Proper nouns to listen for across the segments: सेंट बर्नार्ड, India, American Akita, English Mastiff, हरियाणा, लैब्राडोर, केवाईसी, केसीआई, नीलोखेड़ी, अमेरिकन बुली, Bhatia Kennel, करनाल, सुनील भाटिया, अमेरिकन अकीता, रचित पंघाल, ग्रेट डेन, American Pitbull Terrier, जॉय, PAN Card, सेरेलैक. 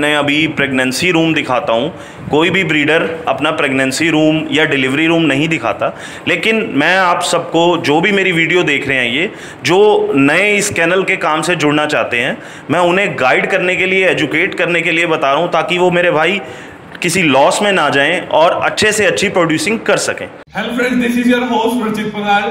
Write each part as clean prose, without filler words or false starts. मैं अभी pregnancy room दिखाता हूँ। कोई भी ब्रीडर अपना प्रेगनेंसी रूम या डिलीवरी रूम नहीं दिखाता, लेकिन मैं आप सबको जो भी मेरी वीडियो देख रहे हैं, ये जो नए इस कैनल के काम से जुड़ना चाहते हैं, मैं उन्हें गाइड करने के लिए, एजुकेट करने के लिए बता रहा हूँ, ताकि वो मेरे भाई किसी लॉस में ना जाएं और अच्छे से अच्छी प्रोड्यूसिंग कर सकें। Hello friends, this is your host रचित पंघाल।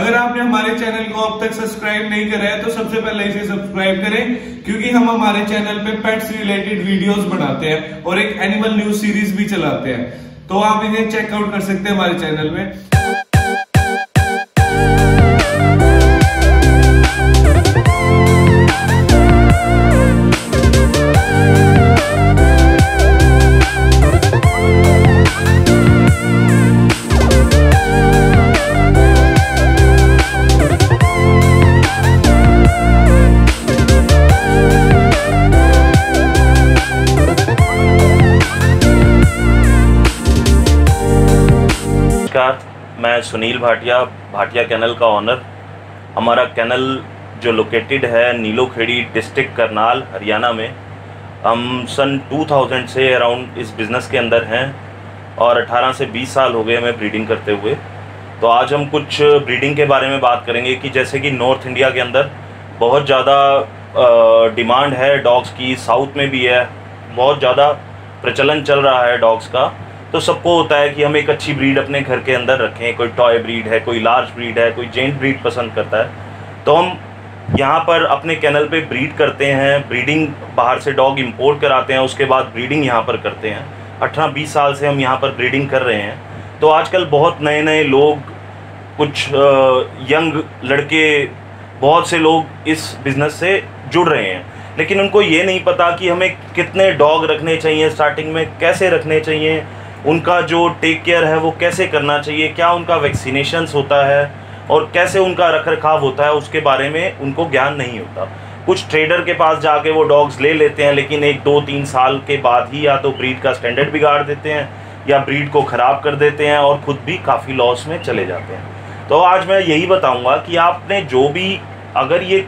अगर आपने हमारे चैनल को अब तक सब्सक्राइब नहीं करा है तो सबसे पहले इसे सब्सक्राइब करें, क्योंकि हम हमारे चैनल पे पेट्स रिलेटेड वीडियोस बनाते हैं और एक एनिमल न्यूज सीरीज भी चलाते हैं, तो आप इन्हें चेकआउट कर सकते हैं हमारे चैनल में। मैं सुनील भाटिया, भाटिया कैनल का ऑनर। हमारा कैनल जो लोकेटेड है नीलोखेड़ी डिस्ट्रिक्ट करनाल हरियाणा में। हम सन 2000 से अराउंड इस बिज़नेस के अंदर हैं और 18 से 20 साल हो गए हमें ब्रीडिंग करते हुए। तो आज हम कुछ ब्रीडिंग के बारे में बात करेंगे कि जैसे कि नॉर्थ इंडिया के अंदर बहुत ज़्यादा डिमांड है डॉग्स की, साउथ में भी है, बहुत ज़्यादा प्रचलन चल रहा है डॉग्स का। तो सबको होता है कि हम एक अच्छी ब्रीड अपने घर के अंदर रखें। कोई टॉय ब्रीड है, कोई लार्ज ब्रीड है, कोई जेंट ब्रीड पसंद करता है। तो हम यहाँ पर अपने कैनल पे ब्रीड करते हैं, ब्रीडिंग बाहर से डॉग इंपोर्ट कराते हैं, उसके बाद ब्रीडिंग यहाँ पर करते हैं। 18-20 साल से हम यहाँ पर ब्रीडिंग कर रहे हैं। तो आजकल बहुत नए नए लोग, कुछ यंग लड़के, बहुत से लोग इस बिज़नेस से जुड़ रहे हैं, लेकिन उनको ये नहीं पता कि हमें कितने डॉग रखने चाहिए, स्टार्टिंग में कैसे रखने चाहिए, उनका जो टेक केयर है वो कैसे करना चाहिए, क्या उनका वैक्सीनेशंस होता है और कैसे उनका रख रखाव होता है, उसके बारे में उनको ज्ञान नहीं होता। कुछ ट्रेडर के पास जाके वो डॉग्स ले लेते हैं, लेकिन 1-2-3 साल के बाद ही या तो ब्रीड का स्टैंडर्ड बिगाड़ देते हैं या ब्रीड को ख़राब कर देते हैं और ख़ुद भी काफ़ी लॉस में चले जाते हैं। तो आज मैं यही बताऊँगा कि आपने जो भी, अगर ये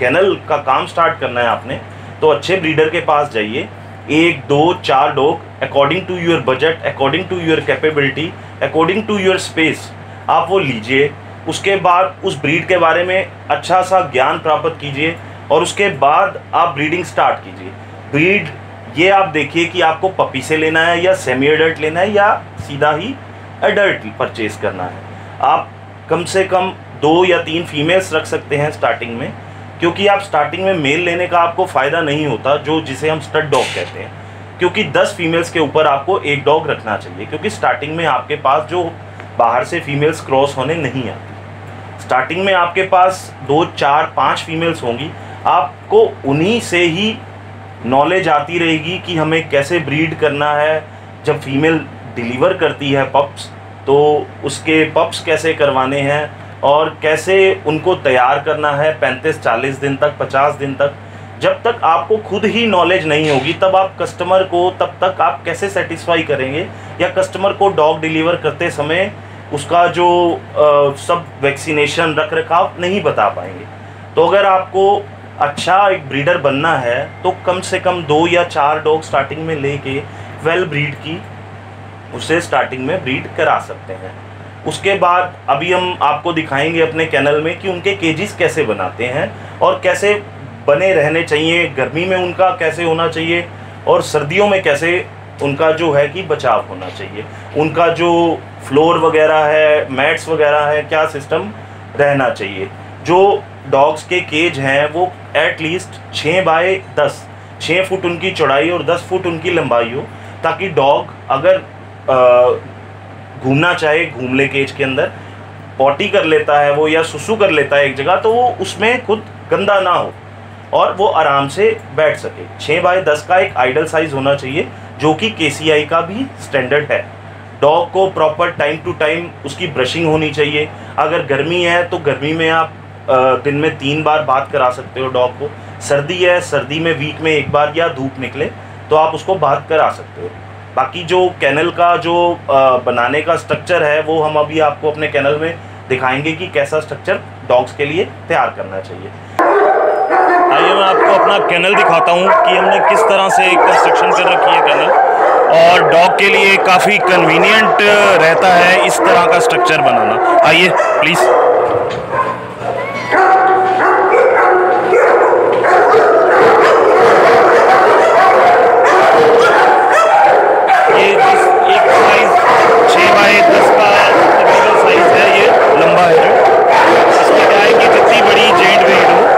कैनल का काम स्टार्ट करना है आपने, तो अच्छे ब्रीडर के पास जाइए। 1-2-4 dog according to your budget, according to your capability, according to your space, आप वो लीजिए। उसके बाद उस ब्रीड के बारे में अच्छा सा ज्ञान प्राप्त कीजिए और उसके बाद आप ब्रीडिंग स्टार्ट कीजिए। ब्रीड ये आप देखिए कि आपको पपी से लेना है या सेमी एडल्ट लेना है या सीधा ही एडल्ट परचेज करना है। आप कम से कम 2 या 3 फीमेल्स रख सकते हैं स्टार्टिंग में, क्योंकि आप स्टार्टिंग में मेल लेने का आपको फ़ायदा नहीं होता, जो जिसे हम स्टड डॉग कहते हैं, क्योंकि 10 फीमेल्स के ऊपर आपको एक डॉग रखना चाहिए, क्योंकि स्टार्टिंग में आपके पास जो बाहर से फीमेल्स क्रॉस होने नहीं आती। स्टार्टिंग में आपके पास 2-4-5 फीमेल्स होंगी, आपको उन्हीं से ही नॉलेज आती रहेगी कि हमें कैसे ब्रीड करना है। जब फीमेल डिलीवर करती है पप्स, तो उसके पप्स कैसे करवाने हैं और कैसे उनको तैयार करना है 35-40 दिन तक, 50 दिन तक। जब तक आपको खुद ही नॉलेज नहीं होगी, तब आप कस्टमर को, तब तक आप कैसे सेटिस्फाई करेंगे, या कस्टमर को डॉग डिलीवर करते समय उसका जो सब वैक्सीनेशन, रख रखाव नहीं बता पाएंगे। तो अगर आपको अच्छा एक ब्रीडर बनना है तो कम से कम 2 या 4 डॉग स्टार्टिंग में लेके वेल ब्रीड की उसे स्टार्टिंग में ब्रीड करा सकते हैं। उसके बाद अभी हम आपको दिखाएंगे अपने कैनल में कि उनके केजीज़ कैसे बनाते हैं और कैसे बने रहने चाहिए, गर्मी में उनका कैसे होना चाहिए और सर्दियों में कैसे उनका जो है कि बचाव होना चाहिए, उनका जो फ्लोर वगैरह है, मैट्स वगैरह है, क्या सिस्टम रहना चाहिए। जो डॉग्स के केज हैं वो एटलीस्ट 6 बाय 10, 6 फुट उनकी चौड़ाई और 10 फुट उनकी लंबाई हो, ताकि डॉग अगर घूमना चाहे, घूम ले केज के अंदर, पॉटी कर लेता है वो या सुसु कर लेता है एक जगह, तो वो उसमें खुद गंदा ना हो और वो आराम से बैठ सके। 6 बाय 10 का एक आइडल साइज़ होना चाहिए, जो कि केसीआई का भी स्टैंडर्ड है। डॉग को प्रॉपर टाइम टू टाइम उसकी ब्रशिंग होनी चाहिए। अगर गर्मी है तो गर्मी में आप दिन में 3 बार बात करा सकते हो डॉग को। सर्दी है, सर्दी में वीक में 1 बार, या धूप निकले तो आप उसको बात करा सकते हो। बाकी जो कैनल का जो बनाने का स्ट्रक्चर है वो हम अभी आपको अपने कैनल में दिखाएंगे कि कैसा स्ट्रक्चर डॉग्स के लिए तैयार करना चाहिए। मैं आपको अपना कैनल दिखाता हूँ कि हमने किस तरह से कंस्ट्रक्शन कर रखी है कैनल, और डॉग के लिए काफ़ी कन्वीनियंट रहता है इस तरह का स्ट्रक्चर बनाना। आइए प्लीज़। ये एक साइज़ 6x10 का तकरीबन साइज़ है, ये लंबा है जो, इसमें क्या है कि जितनी बड़ी जेट वेट हो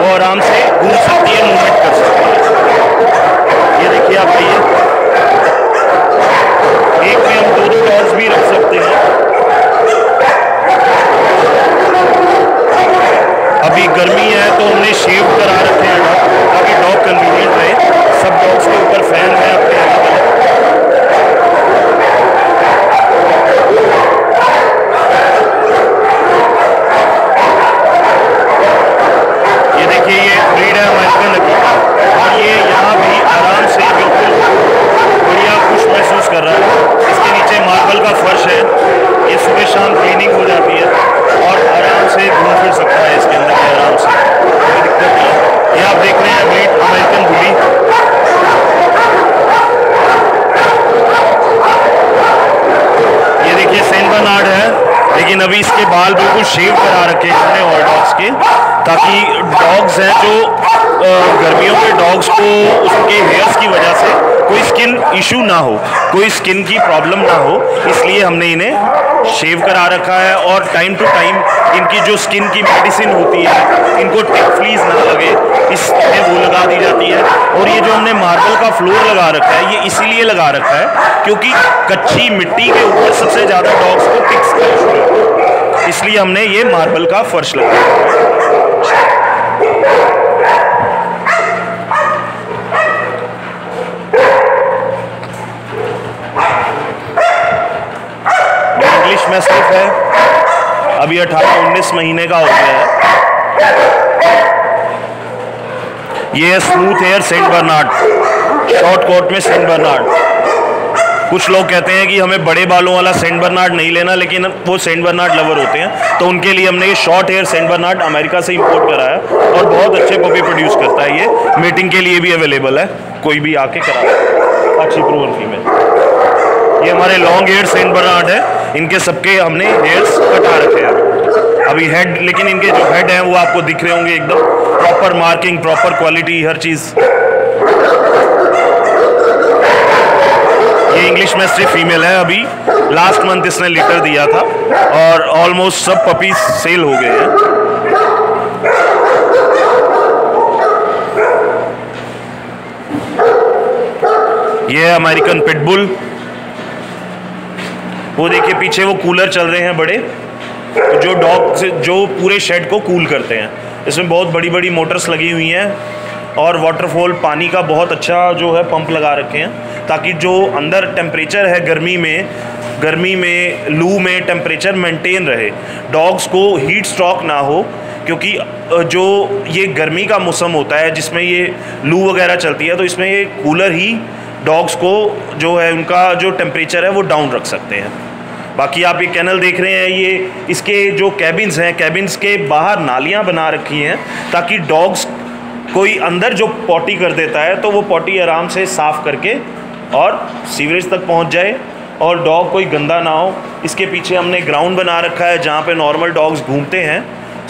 वो आराम से घूम सकती है, मूवमेंट कर सकती है। ये देखिए आप, ये एक में हम दो डॉग्स भी रख सकते हैं। अभी गर्मी है तो हमने शेव करा रखे हैं डॉग ताकि डॉग कन्वीनियंट रहे। सब डॉग्स के ऊपर फैन है अपने यहाँ। अमेरिकन अकीटा, और ये यहाँ भी आराम से बिल्कुल बढ़िया खुश महसूस कर रहा है। इसके नीचे मार्बल का फर्श है, ये सुबह शाम क्लीनिंग हो जाती है और आराम से घूम फिर सकता है इसके अंदर आराम से, कोई दिक्कत नहीं है। ये आप देख रहे हैं अमेरिकन बुली। ये देखिए सेंट बर्नार्ड है, लेकिन अभी इसके बाल बिल्कुल शेव करा रखे हैं हमने और डॉग्स के, ताकि डॉग्स हैं जो गर्मियों के डॉग्स को उसके हेयर्स की वजह से कोई स्किन इशू ना हो, कोई स्किन की प्रॉब्लम ना हो, इसलिए हमने इन्हें शेव करा रखा है। और टाइम टू टाइम इनकी जो स्किन की मेडिसिन होती है, इनको टिक फ्लीज ना लगे, इसमें वो लगा दी जाती है। और ये जो हमने मार्बल का फ्लोर लगा रखा है, ये इसीलिए लगा रखा है क्योंकि कच्ची मिट्टी के ऊपर सबसे ज़्यादा डॉग्स को टिक्स का इशू है, इसलिए हमने ये मार्बल का फर्श लगाया है। इंग्लिश मैस्टिफ है, अभी 18-19 महीने का हो गया है। ये smooth hair सेंट बर्नार्ड, short coat में सेंट बर्नार्ड। कुछ लोग कहते हैं कि हमें बड़े बालों वाला सेंट बर्नार्ड नहीं लेना, लेकिन वो सेंट बर्नार्ड लवर होते हैं, तो उनके लिए हमने ये short hair सेंट बर्नार्ड America से इंपोर्ट करा है और बहुत अच्छे पपी प्रोड्यूस करता है। ये मेटिंग के लिए भी अवेलेबल है, कोई भी आके करा है, अच्छी प्रूवन फीमेल। ये हमारे लॉन्ग हेयर सेंट बर्नार्ड है, इनके सबके हमने हेयर्स कटा रखे हैं। अभी हेड, लेकिन इनके जो हेड हैं वो आपको दिख रहे होंगे, एकदम प्रॉपर मार्किंग, प्रॉपर क्वालिटी, हर चीज़। ये इंग्लिश मैस्टिफ फीमेल है, अभी लास्ट मंथ इसने लीटर दिया था और ऑलमोस्ट सब पपीज सेल हो गए हैं। ये अमेरिकन पिटबुल, वो देखिए पीछे वो कूलर चल रहे हैं बड़े, जो डॉग से जो पूरे शेड को कूल करते हैं। इसमें बहुत बड़ी बड़ी मोटर्स लगी हुई हैं और वाटरफॉल पानी का बहुत अच्छा जो है पंप लगा रखे हैं, ताकि जो अंदर टेम्परेचर है गर्मी में लू में टेम्परेचर मेंटेन रहे, डॉग्स को हीट स्ट्रोक ना हो। क्योंकि जो ये गर्मी का मौसम होता है जिसमें ये लू वगैरह चलती है, तो इसमें ये कूलर ही डॉग्स को जो है उनका जो टेम्परेचर है वो डाउन रख सकते हैं। बाकी आप ये कैनल देख रहे हैं, ये इसके जो कैबिन्स हैं, कैबिन्स के बाहर नालियां बना रखी हैं ताकि डॉग्स कोई अंदर जो पॉटी कर देता है तो वो पॉटी आराम से साफ़ करके और सीवरेज तक पहुंच जाए और डॉग कोई गंदा ना हो। इसके पीछे हमने ग्राउंड बना रखा है जहाँ पर नॉर्मल डॉग्स घूमते हैं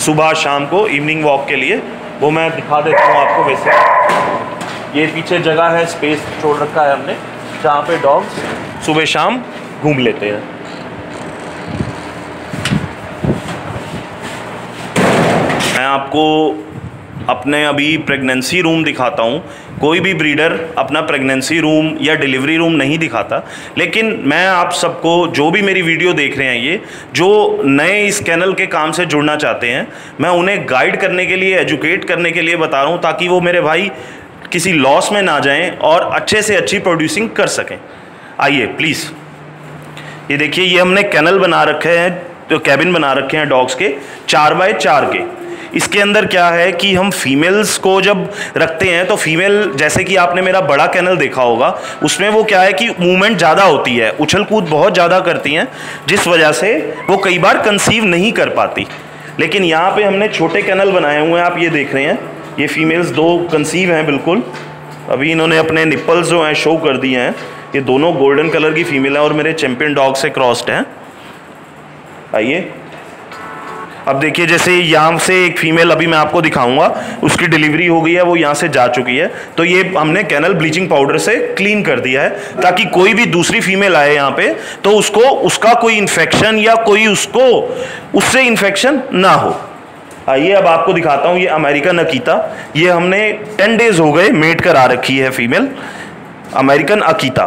सुबह शाम को इवनिंग वॉक के लिए, वो मैं दिखा देता हूँ आपको। वैसे ये पीछे जगह है, स्पेस छोड़ रखा है हमने जहाँ पे डॉग्स सुबह शाम घूम लेते हैं। मैं आपको अपने अभी प्रेगनेंसी रूम दिखाता हूँ। कोई भी ब्रीडर अपना प्रेगनेंसी रूम या डिलीवरी रूम नहीं दिखाता, लेकिन मैं आप सबको जो भी मेरी वीडियो देख रहे हैं, ये जो नए इस कैनल के काम से जुड़ना चाहते हैं, मैं उन्हें गाइड करने के लिए, एजुकेट करने के लिए बता रहा हूँ, ताकि वो मेरे भाई किसी लॉस में ना जाएं और अच्छे से अच्छी प्रोड्यूसिंग कर सकें। आइए प्लीज़। ये देखिए, ये हमने कैनल बना रखे हैं, तो कैबिन बना रखे हैं डॉग्स के 4x4 के। इसके अंदर क्या है कि हम फीमेल्स को जब रखते हैं तो फीमेल, जैसे कि आपने मेरा बड़ा कैनल देखा होगा, उसमें वो क्या है कि मूवमेंट ज़्यादा होती है, उछल कूद बहुत ज़्यादा करती हैं, जिस वजह से वो कई बार कंसीव नहीं कर पाती। लेकिन यहाँ पर हमने छोटे कैनल बनाए हुए हैं, आप ये देख रहे हैं, ये फीमेल्स दो कंसीव हैं बिल्कुल, अभी इन्होंने अपने निप्पल्स जो हैं शो कर दिए हैं। ये दोनों गोल्डन कलर की फीमेल हैं और मेरे चैम्पियन डॉग से क्रॉस्ड हैं। आइए अब देखिए, जैसे यहाँ से एक फीमेल अभी मैं आपको दिखाऊंगा, उसकी डिलीवरी हो गई है, वो यहाँ से जा चुकी है। तो ये हमने कैनल ब्लीचिंग पाउडर से क्लीन कर दिया है ताकि कोई भी दूसरी फीमेल आए यहाँ पे तो उसको उसका कोई इन्फेक्शन या कोई उसको उससे इन्फेक्शन ना हो। आइए अब आपको दिखाता हूँ ये अमेरिकन अकीता, ये हमने 10 डेज हो गए मेट करा रखी है फीमेल अमेरिकन अकीता।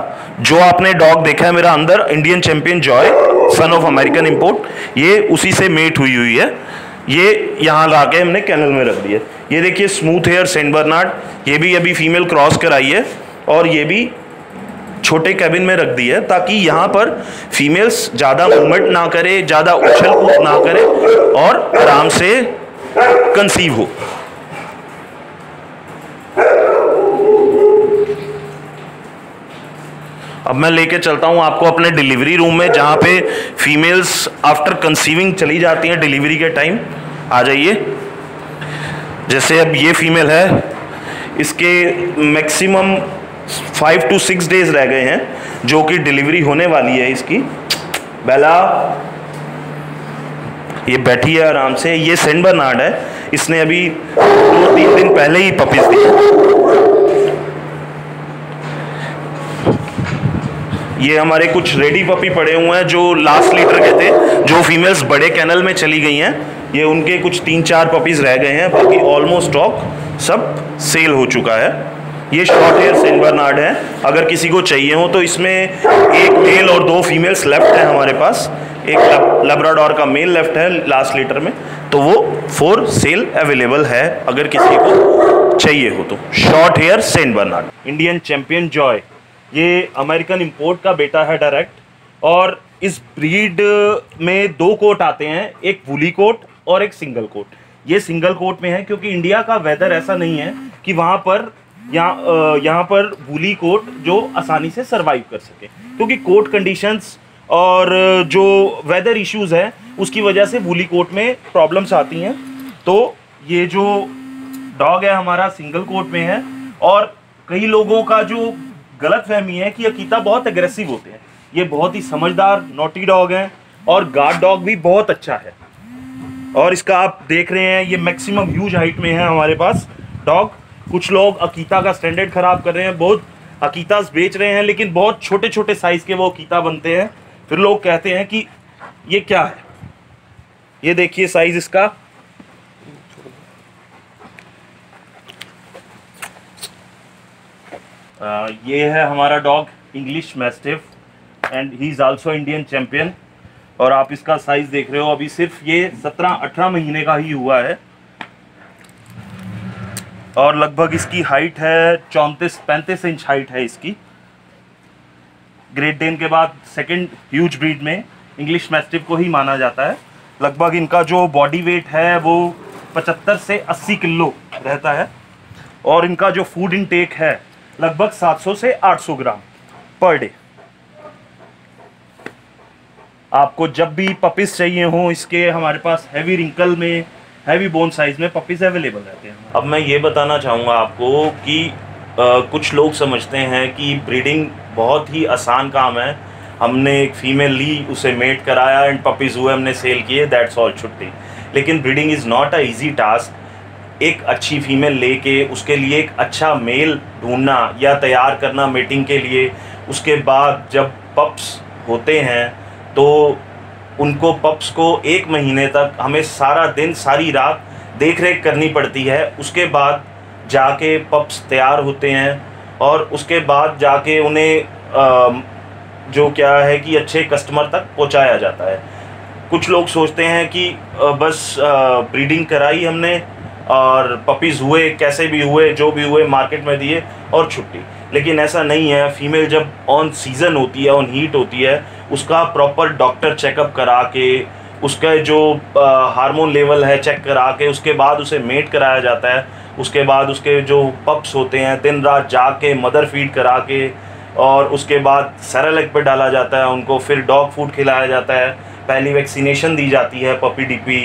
जो आपने डॉग देखा है मेरा अंदर, Indian champion जॉय son of American import, ये उसी से मेट हुई हुई है। ये यहाँ ला के हमने कैनल में रख दिया। ये देखिए स्मूथ हेयर सेंट बर्नार्ड, ये भी अभी फीमेल क्रॉस कराई है और ये भी छोटे कैबिन में रख दी है ताकि यहाँ पर फीमेल्स ज़्यादा मूवमेंट ना करे, ज़्यादा उछल कूद ना करे और आराम से कंसीव हो। अब मैं लेके चलता हूं आपको अपने डिलीवरी रूम में, जहां पे फीमेल्स आफ्टर कंसीविंग चली जाती हैं डिलीवरी के टाइम। आ जाइए, जैसे अब ये फीमेल है, इसके मैक्सिमम 5 to 6 डेज रह गए हैं जो कि डिलीवरी होने वाली है इसकी। बेला ये बैठी है आराम से, ये सेंट बर्नार्ड है, इसने अभी 2-3 दिन पहले ही पपीज दी। ये हमारे कुछ रेडी पपी पड़े हुए हैं जो लास्ट लीटर के थे, जो फीमेल्स बड़े कैनल में चली गई हैं। ये उनके कुछ 3-4 पपीज़ रह गए हैं, बाकी ऑलमोस्ट स्टॉक सब सेल हो चुका है। ये शॉर्ट हेयर सेंट बर्नार्ड है, अगर किसी को चाहिए हो तो इसमें एक मेल और 2 फीमेल्स लेफ्ट हैं हमारे पास। एक लैब्राडोर का मेल लेफ्ट है लास्ट लीटर में, तो वो फॉर सेल अवेलेबल है अगर किसी को चाहिए हो तो। Short hair सेंट बर्नार्ड Indian champion जॉय, ये अमेरिकन इंपोर्ट का बेटा है डायरेक्ट, और इस ब्रीड में 2 कोट आते हैं, एक वूली कोट और एक सिंगल कोट। ये सिंगल कोट में है क्योंकि इंडिया का वेदर ऐसा नहीं है कि वहाँ पर यहाँ पर वूली कोट जो आसानी से सर्वाइव कर सके, क्योंकि कोट कंडीशंस और जो वेदर इश्यूज़ हैं उसकी वजह से वूली कोट में प्रॉब्लम्स आती हैं। तो ये जो डॉग है हमारा सिंगल कोट में है, और कई लोगों का जो गलत फहमी है कि अकीता बहुत एग्रेसिव होते हैं, ये बहुत ही समझदार नॉटी डॉग हैं और गार्ड डॉग भी बहुत अच्छा है। और इसका आप देख रहे हैं ये मैक्सिमम ह्यूज हाइट में है हमारे पास डॉग। कुछ लोग अकीता का स्टैंडर्ड खराब कर रहे हैं, बहुत अकीतास बेच रहे हैं लेकिन बहुत छोटे छोटे साइज़ के वो अकीता बनते हैं, फिर लोग कहते हैं कि ये क्या है। ये देखिए साइज़ इसका, ये है हमारा dog English mastiff and he is also Indian champion. और आप इसका साइज़ देख रहे हो, अभी सिर्फ ये 17-18 महीने का ही हुआ है, और लगभग इसकी हाइट है 34-35 इंच हाइट है इसकी। ग्रेट डेन के बाद सेकंड ह्यूज ब्रीड में इंग्लिश मैस्टिफ को ही माना जाता है। लगभग इनका जो बॉडी वेट है वो 75 से 80 किलो रहता है, और इनका जो फूड इनटेक है लगभग 700 से 800 ग्राम पर डे। आपको जब भी पपीज चाहिए हो इसके, हमारे पास हैवी रिंकल में, हैवी बोन साइज में पपीज अवेलेबल रहते हैं। अब मैं ये बताना चाहूँगा आपको कि कुछ लोग समझते हैं कि ब्रीडिंग बहुत ही आसान काम है, हमने एक फीमेल ली, उसे मेट कराया एंड पपीज हुए, हमने सेल किए, दैट्स ऑल, छुट्टी। लेकिन breeding is not a easy task. एक अच्छी फीमेल लेके उसके लिए एक अच्छा मेल ढूंढना या तैयार करना मेटिंग के लिए, उसके बाद जब पप्स होते हैं तो उनको पप्स को 1 महीने तक हमें सारा दिन सारी रात देखरेख करनी पड़ती है। उसके बाद जाके पप्स तैयार होते हैं, और उसके बाद जाके उन्हें जो क्या है कि अच्छे कस्टमर तक पहुंचाया जाता है। कुछ लोग सोचते हैं कि बस ब्रीडिंग कराई हमने और पपीज़ हुए, कैसे भी हुए जो भी हुए मार्केट में दिए और छुट्टी, लेकिन ऐसा नहीं है। फीमेल जब ऑन सीज़न होती है, ऑन हीट होती है, उसका प्रॉपर डॉक्टर चेकअप करा के, उसका जो हार्मोन लेवल है चेक करा के, उसके बाद उसे मेट कराया जाता है। उसके बाद उसके जो पप्स होते हैं दिन रात जाग के मदर फीड करा के, और उसके बाद सेरेलैक पे डाला जाता है उनको, फिर डॉग फूड खिलाया जाता है, पहली वैक्सीनेशन दी जाती है पपी डी पी।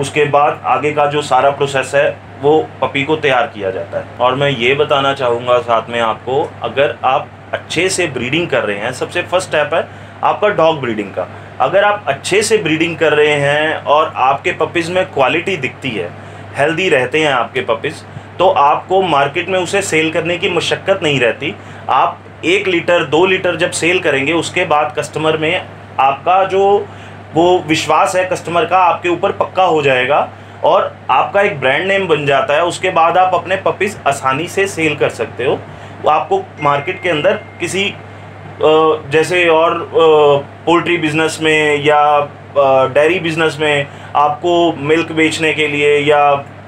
उसके बाद आगे का जो सारा प्रोसेस है वो पपी को तैयार किया जाता है। और मैं ये बताना चाहूँगा साथ में आपको, अगर आप अच्छे से ब्रीडिंग कर रहे हैं, सबसे फर्स्ट स्टेप है आपका डॉग ब्रीडिंग का। अगर आप अच्छे से ब्रीडिंग कर रहे हैं और आपके पपीज़ में क्वालिटी दिखती है, हेल्दी रहते हैं आपके पपीज़, तो आपको मार्केट में उसे सेल करने की मशक्क़त नहीं रहती। आप 1 लीटर 2 लीटर जब सेल करेंगे, उसके बाद कस्टमर में आपका जो वो विश्वास है कस्टमर का आपके ऊपर पक्का हो जाएगा और आपका एक ब्रांड नेम बन जाता है। उसके बाद आप अपने पपीज़ आसानी से सेल कर सकते हो। आपको मार्केट के अंदर किसी जैसे और पोल्ट्री बिजनेस में या डेयरी बिजनेस में आपको मिल्क बेचने के लिए या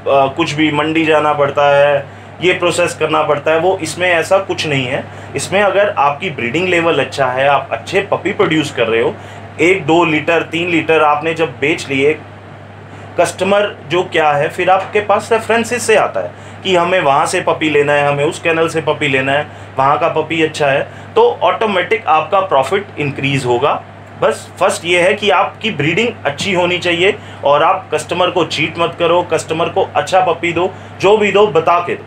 कुछ भी मंडी जाना पड़ता है, ये प्रोसेस करना पड़ता है, वो इसमें ऐसा कुछ नहीं है। इसमें अगर आपकी ब्रीडिंग लेवल अच्छा है, आप अच्छे पपी प्रोड्यूस कर रहे हो, 1, 2 लीटर 3 लीटर आपने जब बेच लिए, कस्टमर जो क्या है फिर आपके पास रेफरेंसेस से आता है कि हमें वहाँ से पपी लेना है, हमें उस कैनल से पपी लेना है, वहाँ का पपी अच्छा है, तो ऑटोमेटिक आपका प्रॉफिट इंक्रीज़ होगा। बस फर्स्ट ये है कि आपकी ब्रीडिंग अच्छी होनी चाहिए और आप कस्टमर को चीट मत करो, कस्टमर को अच्छा पपी दो, जो भी दो बता के दो।